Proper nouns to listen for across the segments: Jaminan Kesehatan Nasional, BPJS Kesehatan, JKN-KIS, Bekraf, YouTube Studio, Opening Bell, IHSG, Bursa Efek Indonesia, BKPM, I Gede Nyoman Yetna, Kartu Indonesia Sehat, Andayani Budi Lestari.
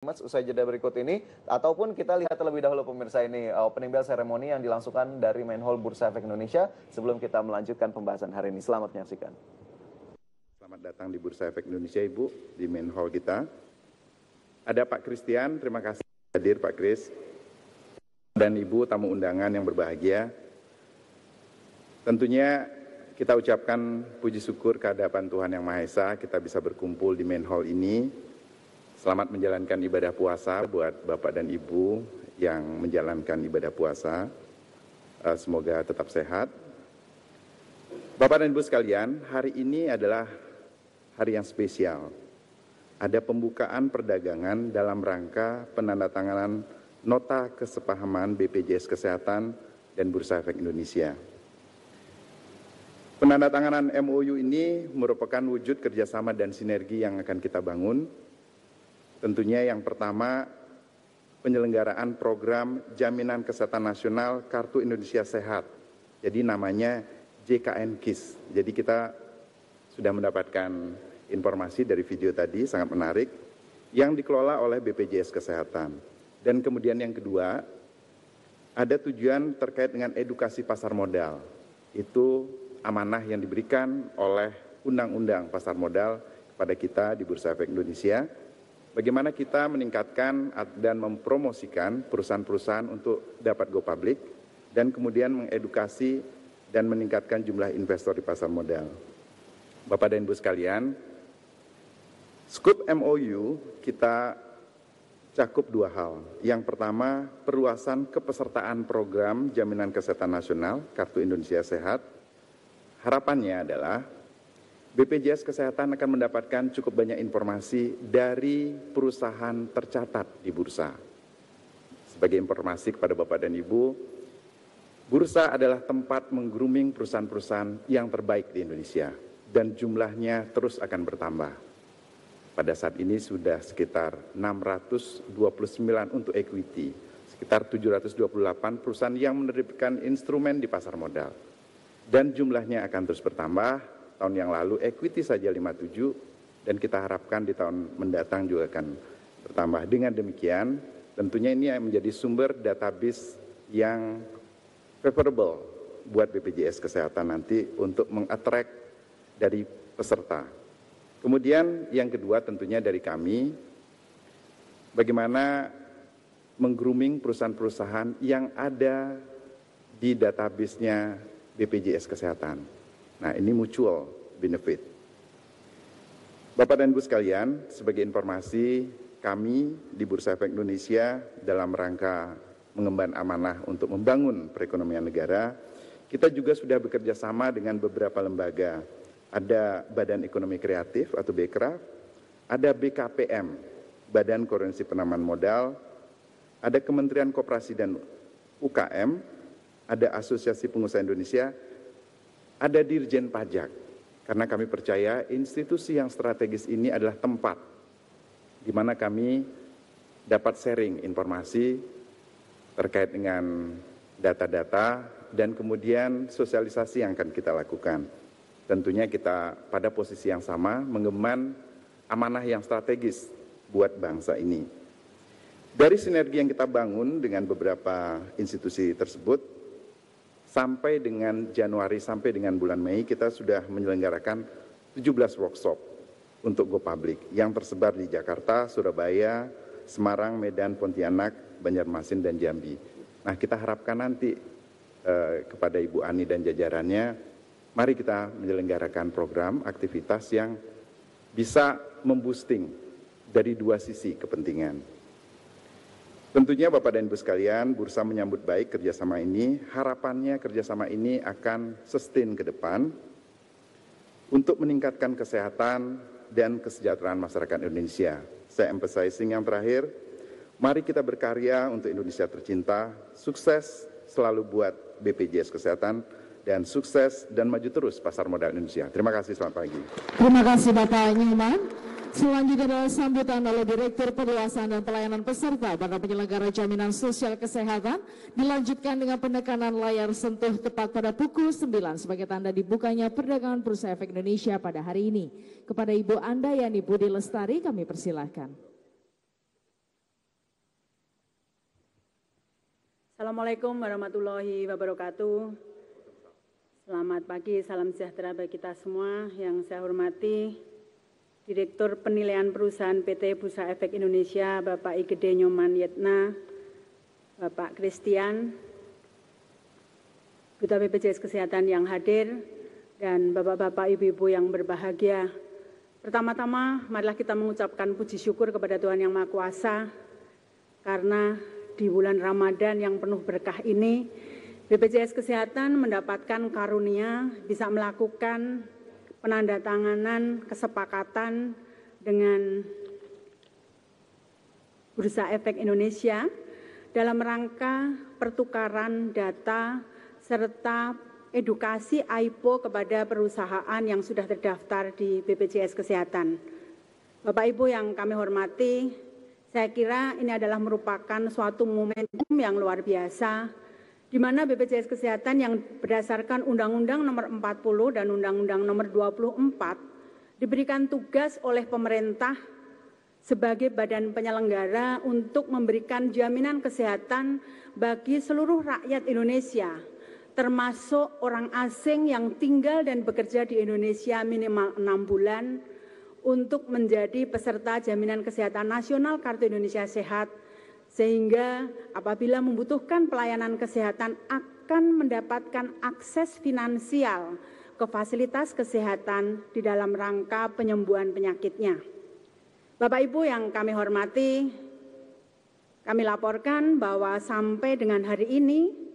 Usai jeda berikut ini, ataupun kita lihat terlebih dahulu pemirsa ini opening bell ceremony yang dilangsungkan dari Main Hall Bursa Efek Indonesia sebelum kita melanjutkan pembahasan hari ini. Selamat menyaksikan. Selamat datang di Bursa Efek Indonesia, Ibu, di Main Hall kita. Ada Pak Christian, terima kasih hadir Pak Kris. Dan Ibu tamu undangan yang berbahagia. Tentunya kita ucapkan puji syukur kehadapan Tuhan Yang Maha Esa, kita bisa berkumpul di Main Hall ini. Selamat menjalankan ibadah puasa buat Bapak dan Ibu yang menjalankan ibadah puasa. Semoga tetap sehat. Bapak dan Ibu sekalian, hari ini adalah hari yang spesial. Ada pembukaan perdagangan dalam rangka penandatanganan nota kesepahaman BPJS Kesehatan dan Bursa Efek Indonesia. Penandatanganan MOU ini merupakan wujud kerjasama dan sinergi yang akan kita bangun. Tentunya yang pertama, penyelenggaraan program Jaminan Kesehatan Nasional Kartu Indonesia Sehat. Jadi namanya JKN-KIS. Jadi kita sudah mendapatkan informasi dari video tadi, sangat menarik, yang dikelola oleh BPJS Kesehatan. Dan kemudian yang kedua, ada tujuan terkait dengan edukasi pasar modal. Itu amanah yang diberikan oleh Undang-Undang Pasar Modal kepada kita di Bursa Efek Indonesia. Bagaimana kita meningkatkan dan mempromosikan perusahaan-perusahaan untuk dapat go public dan kemudian mengedukasi dan meningkatkan jumlah investor di pasar modal. Bapak dan Ibu sekalian, skup MOU kita cakup dua hal. Yang pertama, perluasan kepesertaan program Jaminan Kesehatan Nasional Kartu Indonesia Sehat. Harapannya adalah BPJS Kesehatan akan mendapatkan cukup banyak informasi dari perusahaan tercatat di bursa. Sebagai informasi kepada Bapak dan Ibu, bursa adalah tempat menggrooming perusahaan-perusahaan yang terbaik di Indonesia dan jumlahnya terus akan bertambah. Pada saat ini sudah sekitar 629 untuk equity, sekitar 728 perusahaan yang menerbitkan instrumen di pasar modal dan jumlahnya akan terus bertambah. Tahun yang lalu equity saja 57 dan kita harapkan di tahun mendatang juga akan bertambah. Dengan demikian tentunya ini menjadi sumber database yang favorable buat BPJS Kesehatan nanti untuk mengattract dari peserta. Kemudian yang kedua tentunya dari kami, bagaimana menggrooming perusahaan-perusahaan yang ada di database-nya BPJS Kesehatan. Nah, ini mutual benefit. Bapak dan Ibu sekalian, sebagai informasi, kami di Bursa Efek Indonesia dalam rangka mengemban amanah untuk membangun perekonomian negara, kita juga sudah bekerja sama dengan beberapa lembaga. Ada Badan Ekonomi Kreatif atau Bekraf, ada BKPM, Badan Koordinasi Penanaman Modal, ada Kementerian Koperasi dan UKM, ada Asosiasi Pengusaha Indonesia, ada Dirjen Pajak, karena kami percaya institusi yang strategis ini adalah tempat di mana kami dapat sharing informasi terkait dengan data-data dan kemudian sosialisasi yang akan kita lakukan. Tentunya kita pada posisi yang sama mengemban amanah yang strategis buat bangsa ini. Dari sinergi yang kita bangun dengan beberapa institusi tersebut, sampai dengan Januari, sampai dengan bulan Mei, kita sudah menyelenggarakan 17 workshop untuk go public yang tersebar di Jakarta, Surabaya, Semarang, Medan, Pontianak, Banjarmasin, dan Jambi. Nah, kita harapkan nanti kepada Ibu Ani dan jajarannya, mari kita menyelenggarakan program aktivitas yang bisa memboosting dari dua sisi kepentingan. Tentunya Bapak dan Ibu sekalian, bursa menyambut baik kerjasama ini. Harapannya kerjasama ini akan sustain ke depan untuk meningkatkan kesehatan dan kesejahteraan masyarakat Indonesia. Saya emphasizing yang terakhir, mari kita berkarya untuk Indonesia tercinta, sukses selalu buat BPJS Kesehatan, dan sukses dan maju terus pasar modal Indonesia. Terima kasih, selamat pagi. Terima kasih Bapak Nyoman. Selanjutnya adalah sambutan oleh Direktur Perluasan dan Pelayanan Peserta pada penyelenggara Jaminan Sosial Kesehatan, dilanjutkan dengan penekanan layar sentuh tepat pada pukul 9 sebagai tanda dibukanya perdagangan Bursa Efek Indonesia pada hari ini. Kepada Ibu Andayani Budi Lestari kami persilahkan. Assalamualaikum warahmatullahi wabarakatuh. Selamat pagi, salam sejahtera bagi kita semua. Yang saya hormati Direktur Penilaian Perusahaan PT Bursa Efek Indonesia, Bapak I Gede Nyoman Yetna, Bapak Christian, Duta BPJS Kesehatan yang hadir, dan Bapak-Bapak, Ibu-Ibu yang berbahagia. Pertama-tama, marilah kita mengucapkan puji syukur kepada Tuhan Yang Maha Kuasa, karena di bulan Ramadan yang penuh berkah ini, BPJS Kesehatan mendapatkan karunia bisa melakukan penandatanganan kesepakatan dengan Bursa Efek Indonesia dalam rangka pertukaran data serta edukasi AIPO kepada perusahaan yang sudah terdaftar di BPJS Kesehatan. Bapak Ibu yang kami hormati, saya kira ini adalah merupakan suatu momentum yang luar biasa, di mana BPJS Kesehatan yang berdasarkan Undang-Undang Nomor 40 dan Undang-Undang Nomor 24 diberikan tugas oleh pemerintah sebagai badan penyelenggara untuk memberikan jaminan kesehatan bagi seluruh rakyat Indonesia, termasuk orang asing yang tinggal dan bekerja di Indonesia minimal 6 bulan, untuk menjadi peserta jaminan kesehatan nasional Kartu Indonesia Sehat, sehingga apabila membutuhkan pelayanan kesehatan akan mendapatkan akses finansial ke fasilitas kesehatan di dalam rangka penyembuhan penyakitnya. Bapak Ibu yang kami hormati, kami laporkan bahwa sampai dengan hari ini,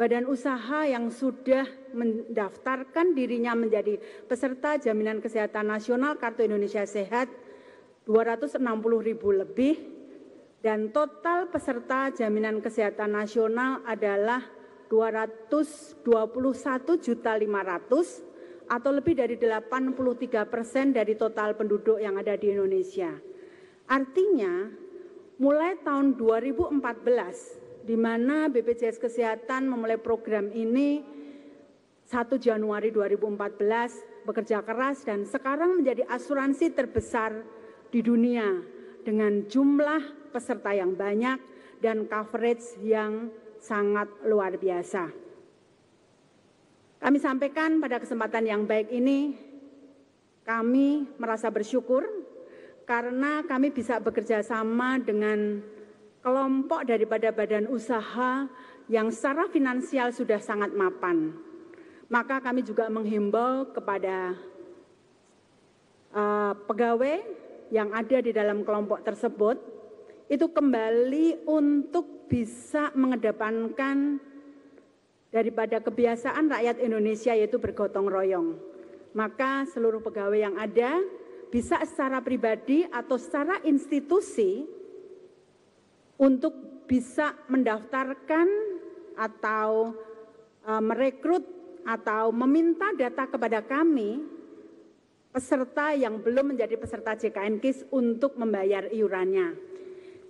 badan usaha yang sudah mendaftarkan dirinya menjadi peserta Jaminan Kesehatan Nasional Kartu Indonesia Sehat 260.000 lebih, dan total peserta Jaminan Kesehatan Nasional adalah 221.500.000 atau lebih dari 83% dari total penduduk yang ada di Indonesia. Artinya, mulai tahun 2014, di mana BPJS Kesehatan memulai program ini 1 Januari 2014, bekerja keras dan sekarang menjadi asuransi terbesar di dunia dengan jumlah peserta yang banyak dan coverage yang sangat luar biasa. Kami sampaikan pada kesempatan yang baik ini, kami merasa bersyukur karena kami bisa bekerja sama dengan kelompok daripada badan usaha yang secara finansial sudah sangat mapan. Maka kami juga menghimbau kepada pegawai yang ada di dalam kelompok tersebut, itu kembali untuk bisa mengedepankan daripada kebiasaan rakyat Indonesia, yaitu bergotong royong. Maka seluruh pegawai yang ada bisa secara pribadi atau secara institusi untuk bisa mendaftarkan atau merekrut atau meminta data kepada kami peserta yang belum menjadi peserta JKN-KIS untuk membayar iurannya.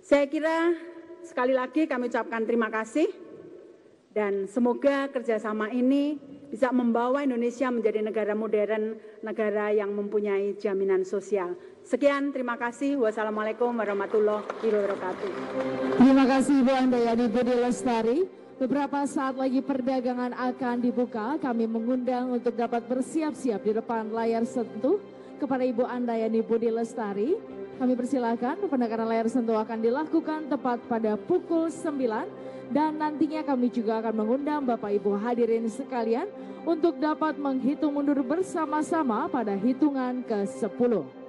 Saya kira sekali lagi kami ucapkan terima kasih dan semoga kerjasama ini bisa membawa Indonesia menjadi negara modern, negara yang mempunyai jaminan sosial. Sekian, terima kasih. Wassalamualaikum warahmatullahi wabarakatuh. Terima kasih Bu Andayani Budi Lestari. Beberapa saat lagi perdagangan akan dibuka. Kami mengundang untuk dapat bersiap-siap di depan layar sentuh kepada Ibu Andayani Budi Lestari. Kami persilakan, penekanan layar sentuh akan dilakukan tepat pada pukul 9. Dan nantinya kami juga akan mengundang Bapak Ibu hadirin sekalian untuk dapat menghitung mundur bersama-sama pada hitungan ke-10.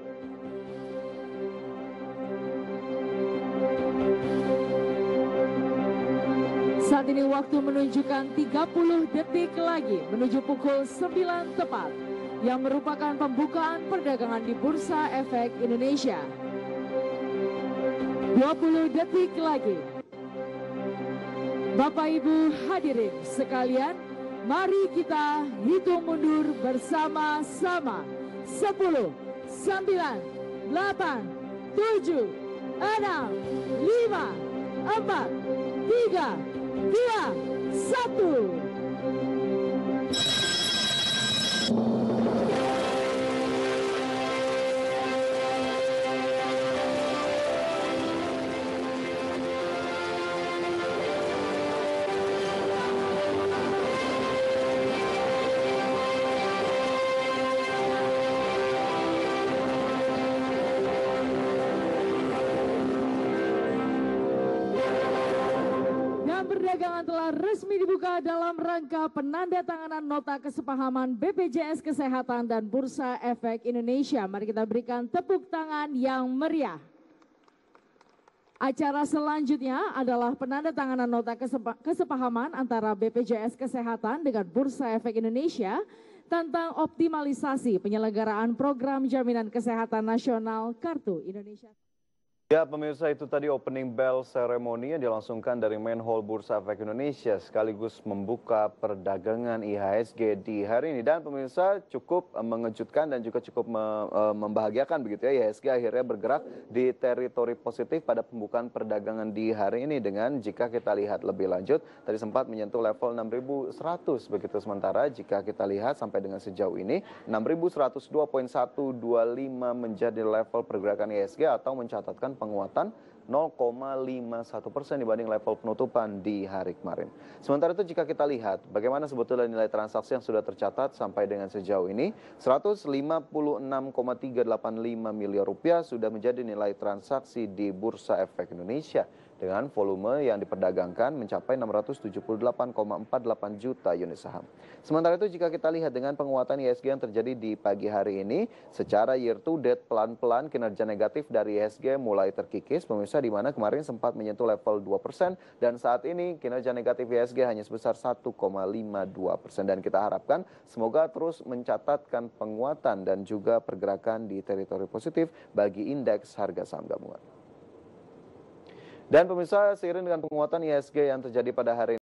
Saat ini waktu menunjukkan 30 detik lagi menuju pukul 9 tepat yang merupakan pembukaan perdagangan di Bursa Efek Indonesia. 20 detik lagi. Bapak Ibu hadirin sekalian, mari kita hitung mundur bersama-sama. 10, 9, 8, 7, 6, 5, 4, 3, 2, 1. perdagangan telah resmi dibuka dalam rangka penandatanganan nota kesepahaman BPJS Kesehatan dan Bursa Efek Indonesia. Mari kita berikan tepuk tangan yang meriah. Acara selanjutnya adalah penandatanganan nota kesepahaman antara BPJS Kesehatan dengan Bursa Efek Indonesia tentang optimalisasi penyelenggaraan program jaminan kesehatan nasional Kartu Indonesia. Ya pemirsa, itu tadi opening bell ceremony yang dilangsungkan dari Menhol Bursa Efek Indonesia sekaligus membuka perdagangan IHSG di hari ini. Dan pemirsa, cukup mengejutkan dan juga cukup membahagiakan begitu ya, IHSG akhirnya bergerak di teritori positif pada pembukaan perdagangan di hari ini. Dengan jika kita lihat lebih lanjut, tadi sempat menyentuh level 6.100 begitu, sementara jika kita lihat sampai dengan sejauh ini 6.102.125 menjadi level pergerakan IHSG atau mencatatkan penguatan 0,51% dibanding level penutupan di hari kemarin. Sementara itu jika kita lihat bagaimana sebetulnya nilai transaksi yang sudah tercatat sampai dengan sejauh ini, 156,385 miliar rupiah sudah menjadi nilai transaksi di Bursa Efek Indonesia, dengan volume yang diperdagangkan mencapai 678,48 juta unit saham. Sementara itu jika kita lihat dengan penguatan IHSG yang terjadi di pagi hari ini, secara year to date pelan-pelan kinerja negatif dari IHSG mulai terkikis pemirsa, di mana kemarin sempat menyentuh level 2% dan saat ini kinerja negatif IHSG hanya sebesar 1,52%, dan kita harapkan semoga terus mencatatkan penguatan dan juga pergerakan di teritori positif bagi indeks harga saham gabungan. Dan pemirsa, seiring dengan penguatan IHSG yang terjadi pada hari ini.